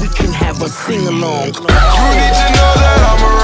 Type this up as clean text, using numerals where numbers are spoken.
we can have a sing-along. You need to know that I'm a